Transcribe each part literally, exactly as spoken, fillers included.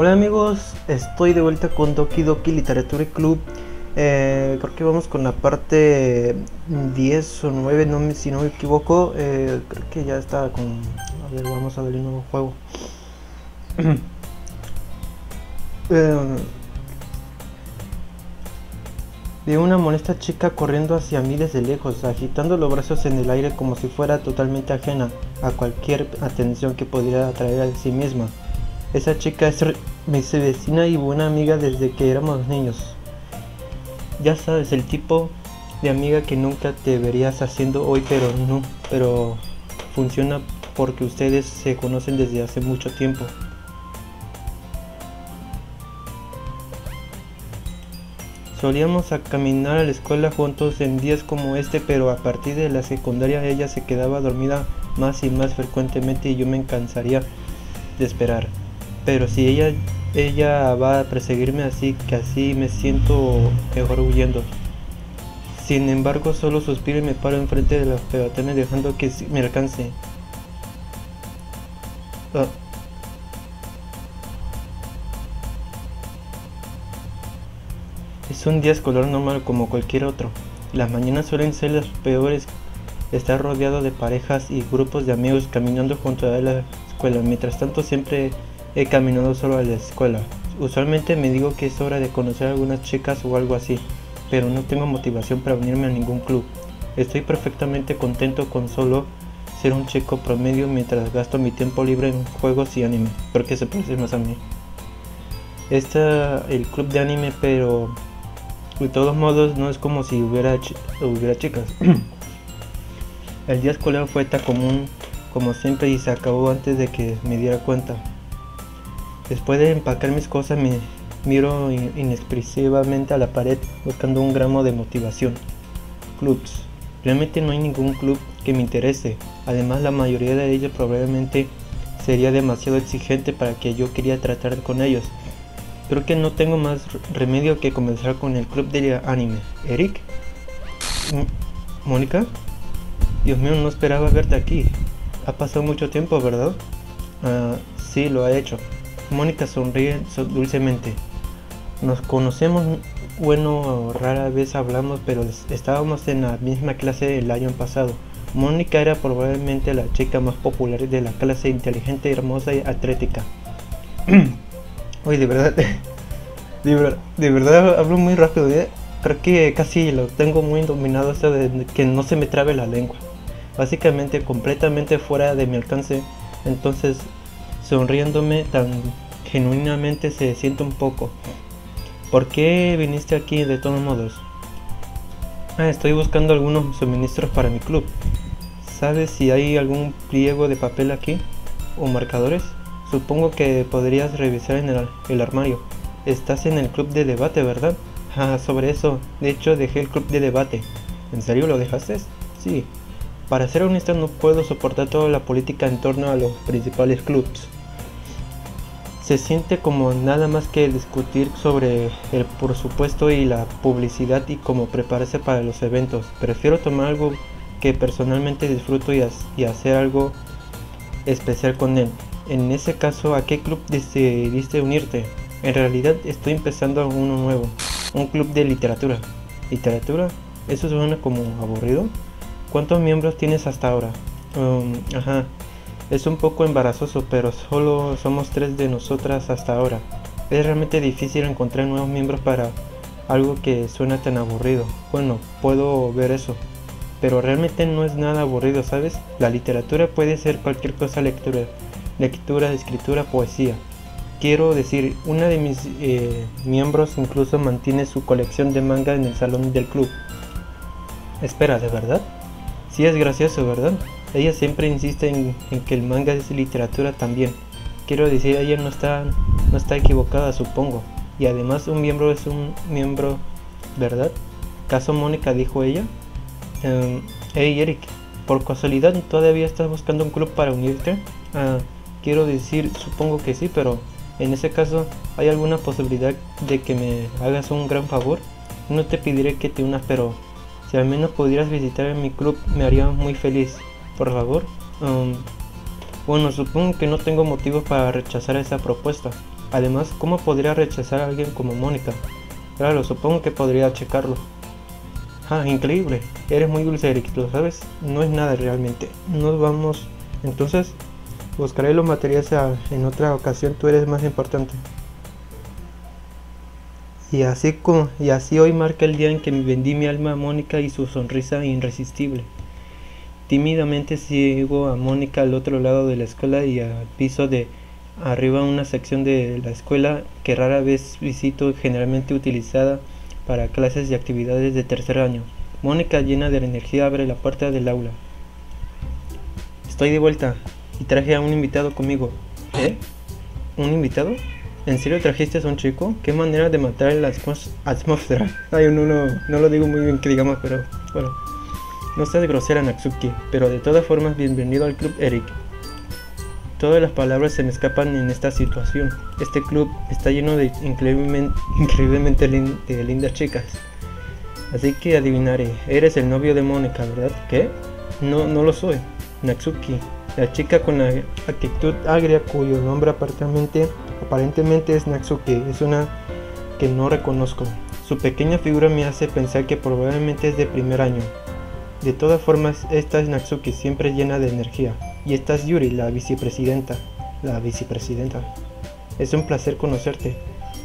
Hola amigos, estoy de vuelta con Doki Doki Literature Club. eh, Creo que vamos con la parte diez o nueve, no me, si no me equivoco. eh, Creo que ya está con... A ver, vamos a ver el nuevo juego. eh, Vi una molesta chica corriendo hacia mí desde lejos, agitando los brazos en el aire como si fuera totalmente ajena a cualquier atención que pudiera atraer a sí misma. Esa chica es mi vecina y buena amiga desde que éramos niños. Ya sabes, el tipo de amiga que nunca te verías haciendo hoy, pero no, pero funciona porque ustedes se conocen desde hace mucho tiempo. Solíamos a caminar a la escuela juntos en días como este, pero a partir de la secundaria ella se quedaba dormida más y más frecuentemente y yo me cansaría de esperar. Pero si ella, ella va a perseguirme, así que así me siento mejor huyendo. Sin embargo, solo suspiro y me paro enfrente de los peatones dejando que me alcance. Ah. Es un día escolar normal como cualquier otro. Las mañanas suelen ser las peores. Estar rodeado de parejas y grupos de amigos caminando junto a la escuela. Mientras tanto, siempre he caminado solo a la escuela. Usualmente me digo que es hora de conocer a algunas chicas o algo así, pero no tengo motivación para unirme a ningún club. Estoy perfectamente contento con solo ser un chico promedio mientras gasto mi tiempo libre en juegos y anime, porque se parece más a mí. Está el club de anime, pero de todos modos no es como si hubiera, chi hubiera chicas. El día escolar fue tan común como siempre y se acabó antes de que me diera cuenta. Después de empacar mis cosas me miro in inexpresivamente a la pared buscando un gramo de motivación. Clubs. Realmente no hay ningún club que me interese. Además, la mayoría de ellos probablemente sería demasiado exigente para que yo quería tratar con ellos. Creo que no tengo más remedio que comenzar con el club de anime. ¿Eric? ¿Monika? Dios mío, no esperaba verte aquí. Ha pasado mucho tiempo, ¿verdad? Uh, sí, lo ha hecho. Monika sonríe dulcemente. Nos conocemos, bueno, rara vez hablamos, pero estábamos en la misma clase el año pasado. Monika era probablemente la chica más popular de la clase, inteligente, hermosa y atlética. Uy, de verdad, de, ver, de verdad hablo muy rápido, ¿eh? Creo que casi lo tengo muy dominado hasta de que no se me trabe la lengua. Básicamente completamente fuera de mi alcance, entonces sonriéndome tan genuinamente se siente un poco. ¿Por qué viniste aquí de todos modos? Ah, estoy buscando algunos suministros para mi club. ¿Sabes si hay algún pliego de papel aquí? ¿O marcadores? Supongo que podrías revisar en el, el armario. Estás en el club de debate, ¿verdad? Ah, sobre eso, de hecho dejé el club de debate. ¿En serio lo dejaste? Sí. Para ser honesto, no puedo soportar toda la política en torno a los principales clubs. Se siente como nada más que discutir sobre el presupuesto y la publicidad y cómo prepararse para los eventos. Prefiero tomar algo que personalmente disfruto y, y hacer algo especial con él. En ese caso, ¿a qué club decidiste unirte? En realidad estoy empezando uno nuevo, un club de literatura. ¿Literatura? ¿Eso suena como aburrido? ¿Cuántos miembros tienes hasta ahora? Um, ajá, es un poco embarazoso, pero solo somos tres de nosotras hasta ahora. Es realmente difícil encontrar nuevos miembros para algo que suena tan aburrido. Bueno, puedo ver eso, pero realmente no es nada aburrido, ¿sabes? La literatura puede ser cualquier cosa, lectura, lectura, escritura, poesía. Quiero decir, una de mis eh, miembros incluso mantiene su colección de manga en el salón del club. Espera, ¿de verdad? Sí, es gracioso, ¿verdad? Ella siempre insiste en, en que el manga es literatura también. Quiero decir, ella no está, no está equivocada, supongo. Y además un miembro es un miembro, ¿verdad? ¿Caso Monika, dijo ella? Um, hey Eric, ¿por casualidad todavía estás buscando un club para unirte? Uh, quiero decir, supongo que sí, pero en ese caso, ¿hay alguna posibilidad de que me hagas un gran favor? No te pediré que te unas, pero... si al menos pudieras visitar mi club, me haría muy feliz. Por favor. Um, bueno, supongo que no tengo motivos para rechazar esa propuesta. Además, ¿cómo podría rechazar a alguien como Monika? Claro, supongo que podría checarlo. Ah, increíble. Eres muy dulce, Eric, ¿lo sabes? No es nada realmente. Nos vamos... Entonces, buscaré los materiales a... en otra ocasión. Tú eres más importante. Y así, como... y así hoy marca el día en que vendí mi alma a Monika y su sonrisa irresistible. Tímidamente sigo a Monika al otro lado de la escuela y al piso de arriba, una sección de la escuela que rara vez visito, generalmente utilizada para clases y actividades de tercer año. Monika, llena de energía, abre la puerta del aula. Estoy de vuelta y traje a un invitado conmigo. ¿Eh? ¿Un invitado? ¿En serio trajiste a un chico? ¿Qué manera de matar la atmósfera? Ay, no, no, no lo digo muy bien que digamos, pero bueno. No seas grosera, Natsuki, pero de todas formas, bienvenido al club, Eric. Todas las palabras se me escapan en esta situación. Este club está lleno de increíblemente, increíblemente lin, de lindas chicas. Así que adivinaré, eres el novio de Monika, ¿verdad? ¿Qué? No, no lo soy. Natsuki, la chica con la actitud agria cuyo nombre aparentemente, aparentemente es Natsuki, es una que no reconozco. Su pequeña figura me hace pensar que probablemente es de primer año. De todas formas, esta es Natsuki, siempre llena de energía. Y esta es Yuri, la vicepresidenta. La vicepresidenta. Es un placer conocerte.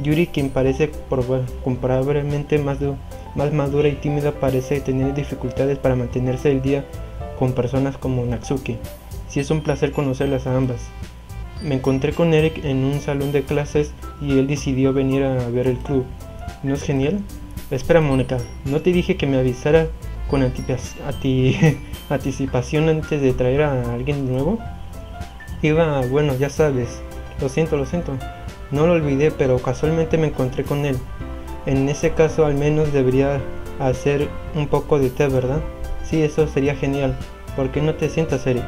Yuri, quien parece comparablemente más, más madura y tímida, parece tener dificultades para mantenerse el día con personas como Natsuki. Sí, es un placer conocerlas a ambas. Me encontré con Eric en un salón de clases y él decidió venir a ver el club. ¿No es genial? Espera, Monika, ¿no te dije que me avisara con anticipación antes de traer a alguien nuevo? Iba, bueno, ya sabes, lo siento, lo siento, no lo olvidé, pero casualmente me encontré con él. En ese caso, al menos debería hacer un poco de té, ¿verdad? Sí, eso sería genial. ¿Por qué no te sientas, Eric?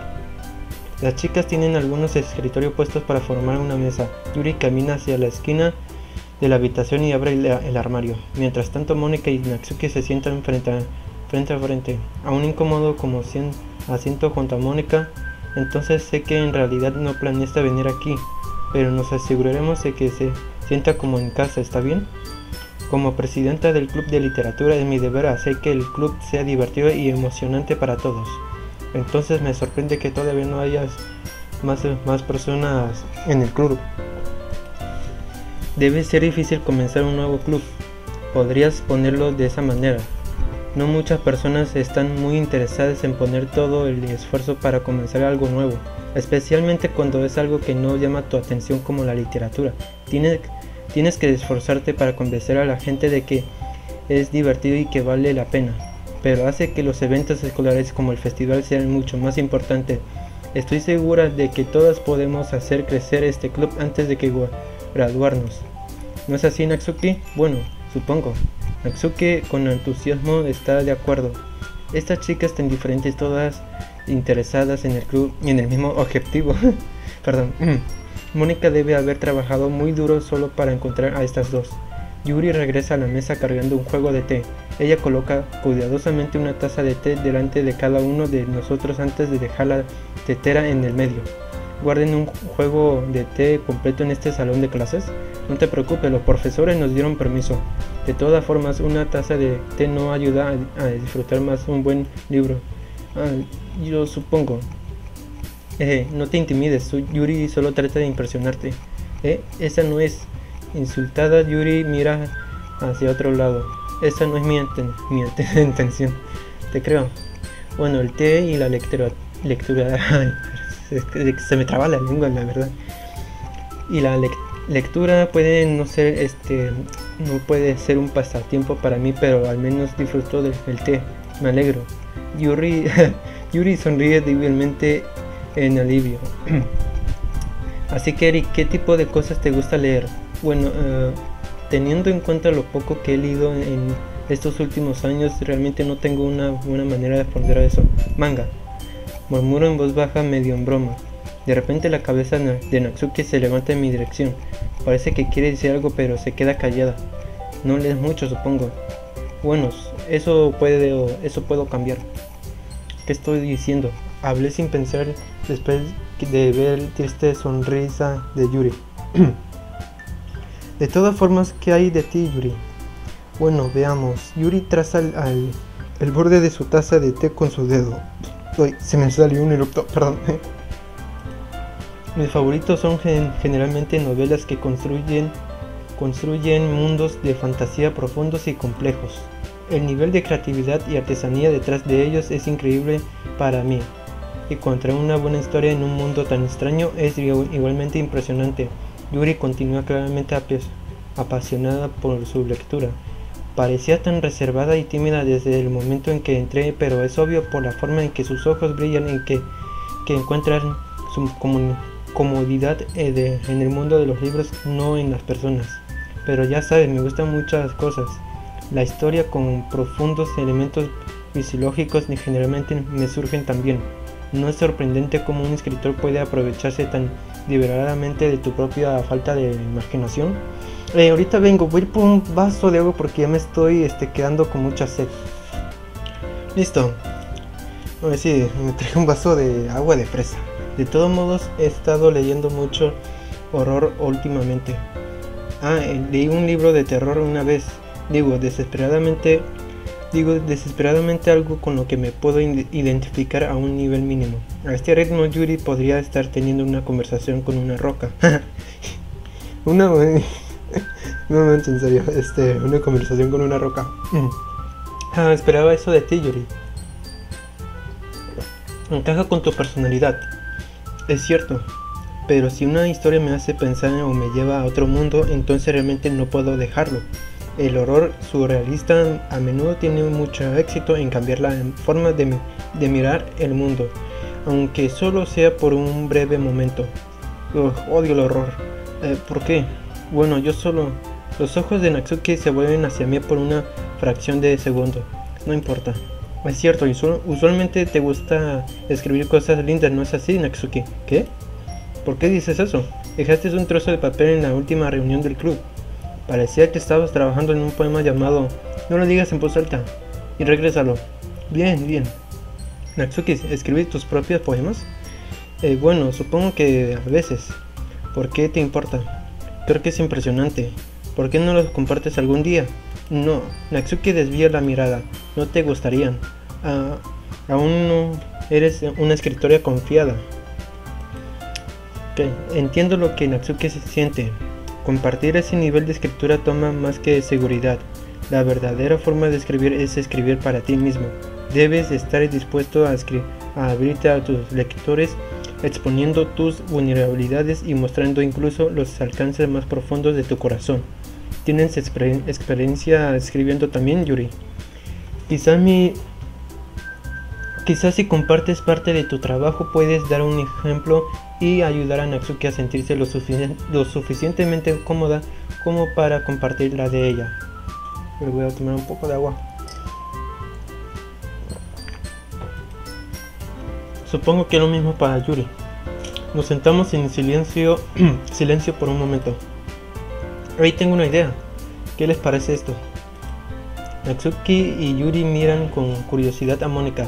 Las chicas tienen algunos escritorios puestos para formar una mesa. Yuri camina hacia la esquina de la habitación y abre el, el armario. Mientras tanto, Monika y Natsuki se sientan frente a frente a frente, a un incómodo como asiento junto a Monika. Entonces sé que en realidad no planeaste venir aquí, pero nos aseguraremos de que se sienta como en casa, ¿está bien? Como presidenta del club de literatura es mi deber hacer que el club sea divertido y emocionante para todos. Entonces me sorprende que todavía no haya más, más personas en el club. Debe ser difícil comenzar un nuevo club, podrías ponerlo de esa manera. No muchas personas están muy interesadas en poner todo el esfuerzo para comenzar algo nuevo, especialmente cuando es algo que no llama tu atención como la literatura. Tienes, tienes que esforzarte para convencer a la gente de que es divertido y que vale la pena, pero hace que los eventos escolares como el festival sean mucho más importantes. Estoy segura de que todas podemos hacer crecer este club antes de que graduarnos. ¿No es así, Natsuki? Bueno, supongo. Natsuki con entusiasmo está de acuerdo. Estas chicas tan diferentes, todas interesadas en el club y en el mismo objetivo. Perdón. Monika debe haber trabajado muy duro solo para encontrar a estas dos. Yuri regresa a la mesa cargando un juego de té. Ella coloca cuidadosamente una taza de té delante de cada uno de nosotros antes de dejar la tetera en el medio. Guarden un juego de té completo en este salón de clases. No te preocupes, los profesores nos dieron permiso. De todas formas, una taza de té no ayuda a, a disfrutar más un buen libro. Ah, yo supongo. Eh, no te intimides, Yuri solo trata de impresionarte. Eh, esa no es. Insultada, Yuri mira hacia otro lado. Esa no es mi, inten mi intención. Te creo. Bueno, el té y la lectura... lectura se, se me traba la lengua, la verdad. Y la lectura... Lectura puede no ser este no puede ser un pasatiempo para mí, pero al menos disfruto del, del té. Me alegro. Yuri, Yuri sonríe débilmente en alivio. Así que, Eric, ¿qué tipo de cosas te gusta leer? Bueno, uh, teniendo en cuenta lo poco que he leído en estos últimos años, realmente no tengo una buena manera de responder a eso. Manga. Murmuro en voz baja, medio en broma. De repente la cabeza de Natsuki se levanta en mi dirección. Parece que quiere decir algo, pero se queda callada. No lees mucho, supongo. Bueno, eso puede, eso puedo cambiar. ¿Qué estoy diciendo? Hablé sin pensar después de ver la triste sonrisa de Yuri. De todas formas, ¿qué hay de ti, Yuri? Bueno, veamos. Yuri traza al, al, el borde de su taza de té con su dedo. Uy, se me salió un erupto, perdón. Mis favoritos son gen, generalmente novelas que construyen, construyen mundos de fantasía profundos y complejos. El nivel de creatividad y artesanía detrás de ellos es increíble para mí. Y contra una buena historia en un mundo tan extraño es igualmente impresionante. Yuri continúa claramente apasionada por su lectura. Parecía tan reservada y tímida desde el momento en que entré, pero es obvio por la forma en que sus ojos brillan y que, que encuentran su comodidad en el mundo de los libros, no en las personas. Pero ya sabes, me gustan muchas cosas. La historia con profundos elementos fisiológicos generalmente me surgen también. No es sorprendente cómo un escritor puede aprovecharse tan deliberadamente de tu propia falta de imaginación. Eh, ahorita vengo, voy por un vaso de agua porque ya me estoy este, quedando con mucha sed. Listo. A ver si me traje un vaso de agua de fresa. De todos modos, he estado leyendo mucho horror últimamente. Ah, eh, leí un libro de terror una vez. Digo, desesperadamente... Digo desesperadamente algo con lo que me puedo identificar a un nivel mínimo. A este ritmo, Yuri podría estar teniendo una conversación con una roca. Una... no manches, en serio. Este, una conversación con una roca. Ah, esperaba eso de ti, Yuri. Encaja con tu personalidad. Es cierto. Pero si una historia me hace pensar o me lleva a otro mundo, entonces realmente no puedo dejarlo. El horror surrealista a menudo tiene mucho éxito en cambiar la forma de, de mirar el mundo, aunque solo sea por un breve momento. Uf, odio el horror. Eh, ¿Por qué? Bueno, yo solo... Los ojos de Natsuki se vuelven hacia mí por una fracción de segundo. No importa. Es cierto, usualmente te gusta escribir cosas lindas, ¿no es así, Natsuki? ¿Qué? ¿Por qué dices eso? Dejaste un trozo de papel en la última reunión del club. Parecía que estabas trabajando en un poema llamado No lo digas en voz alta y regrésalo. Bien, bien. Natsuki, ¿escribes tus propios poemas? Eh, bueno, supongo que a veces. ¿Por qué te importa? Creo que es impresionante. ¿Por qué no los compartes algún día? No, Natsuki desvía la mirada. No te gustarían. Ah, aún no eres una escritora confiada. Okay. Entiendo lo que Natsuki se siente. Compartir ese nivel de escritura toma más que seguridad. La verdadera forma de escribir es escribir para ti mismo. Debes estar dispuesto a, a abrirte a tus lectores, exponiendo tus vulnerabilidades y mostrando incluso los alcances más profundos de tu corazón. ¿Tienes exper experiencia escribiendo también, Yuri? Quizás mi... Quizás si compartes parte de tu trabajo puedes dar un ejemplo y ayudar a Natsuki a sentirse lo, sufici lo suficientemente cómoda como para compartir la de ella. Le voy a tomar un poco de agua. Supongo que es lo mismo para Yuri. Nos sentamos en silencio, silencio por un momento. Ahí tengo una idea. ¿Qué les parece esto? Natsuki y Yuri miran con curiosidad a Monika.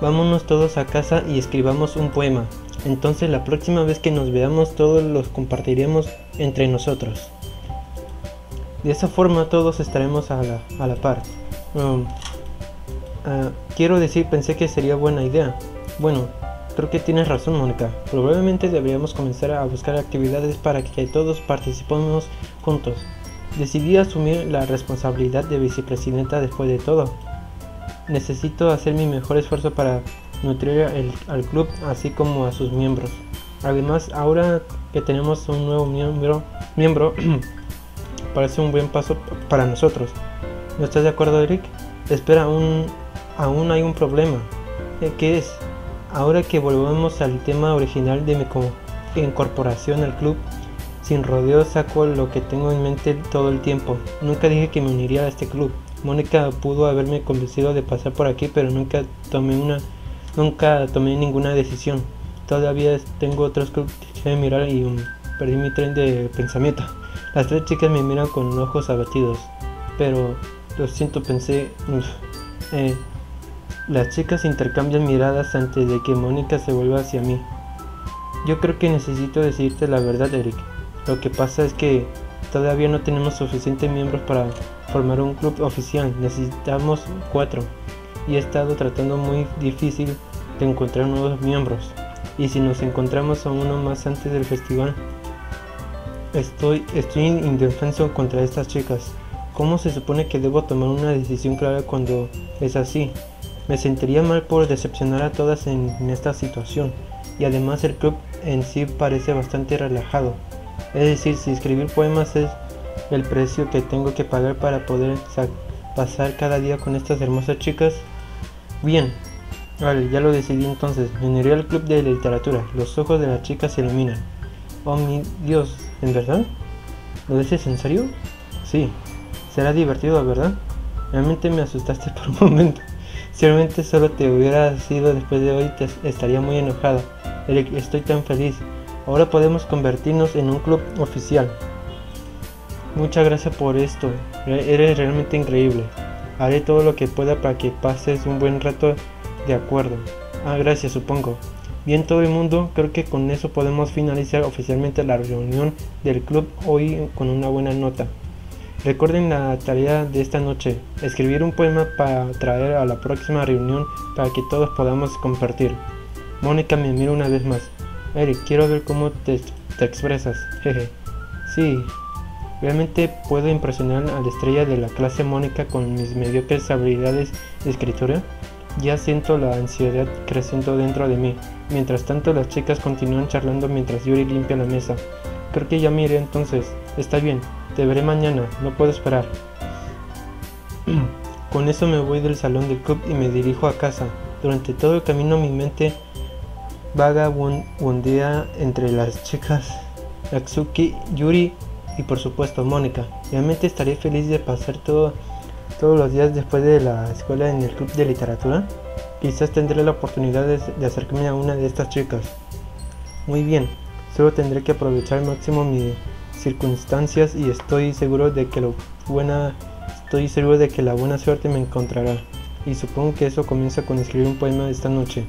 Vámonos todos a casa y escribamos un poema. Entonces la próxima vez que nos veamos todos los compartiremos entre nosotros. De esa forma todos estaremos a la, a la par. Um, uh, quiero decir, pensé que sería buena idea. Bueno, creo que tienes razón, Monika. Probablemente deberíamos comenzar a buscar actividades para que todos participemos juntos. Decidí asumir la responsabilidad de vicepresidenta después de todo. Necesito hacer mi mejor esfuerzo para nutrir el, al club así como a sus miembros. Además, ahora que tenemos un nuevo miembro, miembro parece un buen paso para nosotros. ¿No estás de acuerdo, Eric? Espera, aún, aún hay un problema. ¿Qué es? Ahora que volvemos al tema original de mi incorporación al club, sin rodeos saco lo que tengo en mente todo el tiempo. Nunca dije que me uniría a este club. Monika pudo haberme convencido de pasar por aquí, pero nunca tomé una, nunca tomé ninguna decisión. Todavía tengo otros clubes que mirar y um, perdí mi tren de pensamiento. Las tres chicas me miran con ojos abatidos, pero lo siento, pensé. Eh, las chicas intercambian miradas antes de que Monika se vuelva hacia mí. Yo creo que necesito decirte la verdad, Eric. Lo que pasa es que Todavía no tenemos suficientes miembros para formar un club oficial, necesitamos cuatro. Y he estado tratando muy difícil de encontrar nuevos miembros. Y si nos encontramos a uno más antes del festival, estoy, estoy indefenso contra estas chicas. ¿Cómo se supone que debo tomar una decisión clara cuando es así? Me sentiría mal por decepcionar a todas en, en esta situación. Y además el club en sí parece bastante relajado. Es decir, si escribir poemas es el precio que tengo que pagar para poder pasar cada día con estas hermosas chicas. Bien, vale, ya lo decidí entonces. Me uniré al club de literatura. Los ojos de las chicas se iluminan. Oh mi Dios, ¿en verdad? ¿Lo dices en serio? Sí, será divertido, ¿verdad? Realmente me asustaste por un momento. Si realmente solo te hubiera sido después de hoy, te estaría muy enojada. Eric, estoy tan feliz. Ahora podemos convertirnos en un club oficial. Muchas gracias por esto. Eres realmente increíble. Haré todo lo que pueda para que pases un buen rato, de acuerdo. Ah, gracias, supongo. Bien, todo el mundo, creo que con eso podemos finalizar oficialmente la reunión del club hoy con una buena nota. Recuerden la tarea de esta noche, escribir un poema para traer a la próxima reunión para que todos podamos compartir. Mónica me mira una vez más. Eric, quiero ver cómo te, te expresas, jeje. Sí, realmente puedo impresionar a la estrella de la clase Mónica con mis mediocres habilidades de escritura. Ya siento la ansiedad creciendo dentro de mí. Mientras tanto, las chicas continúan charlando mientras Yuri limpia la mesa. Creo que ya me iré entonces. Está bien, te veré mañana, no puedo esperar. Con eso me voy del salón del club y me dirijo a casa. Durante todo el camino mi mente vagabundea entre las chicas, Natsuki, Yuri y por supuesto Mónica. Realmente estaré feliz de pasar todo, todos los días después de la escuela en el club de literatura. Quizás tendré la oportunidad de, de acercarme a una de estas chicas. Muy bien, solo tendré que aprovechar al máximo mis circunstancias y estoy seguro de que lo buena, estoy seguro de que la buena suerte me encontrará. Y supongo que eso comienza con escribir un poema esta noche.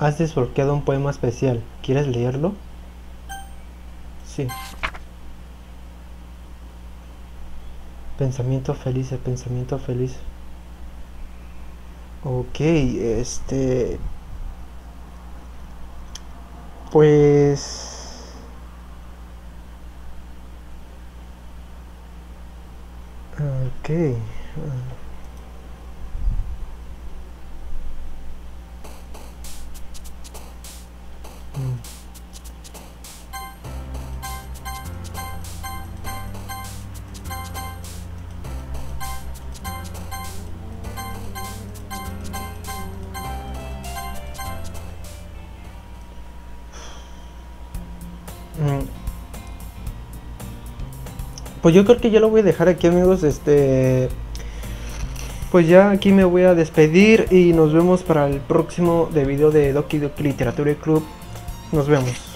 Has desbloqueado un poema especial. ¿Quieres leerlo? Sí. Pensamiento feliz, el pensamiento feliz. Ok, este... Pues... Ok... Pues yo creo que ya lo voy a dejar aquí, amigos. Este, pues ya aquí me voy a despedir y nos vemos para el próximo de video de Doki Doki Literature Club. Nos vemos.